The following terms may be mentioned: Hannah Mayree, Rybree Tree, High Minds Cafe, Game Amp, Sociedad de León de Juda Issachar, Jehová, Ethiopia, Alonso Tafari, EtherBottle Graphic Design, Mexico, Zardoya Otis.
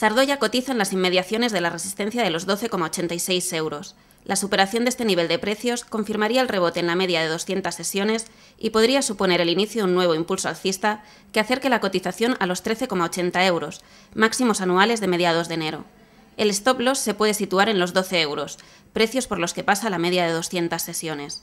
Zardoya cotiza en las inmediaciones de la resistencia de los 12,86 euros. La superación de este nivel de precios confirmaría el rebote en la media de 200 sesiones y podría suponer el inicio de un nuevo impulso alcista que acerque la cotización a los 13,80 euros, máximos anuales de mediados de enero. El stop loss se puede situar en los 12 euros, precios por los que pasa la media de 200 sesiones.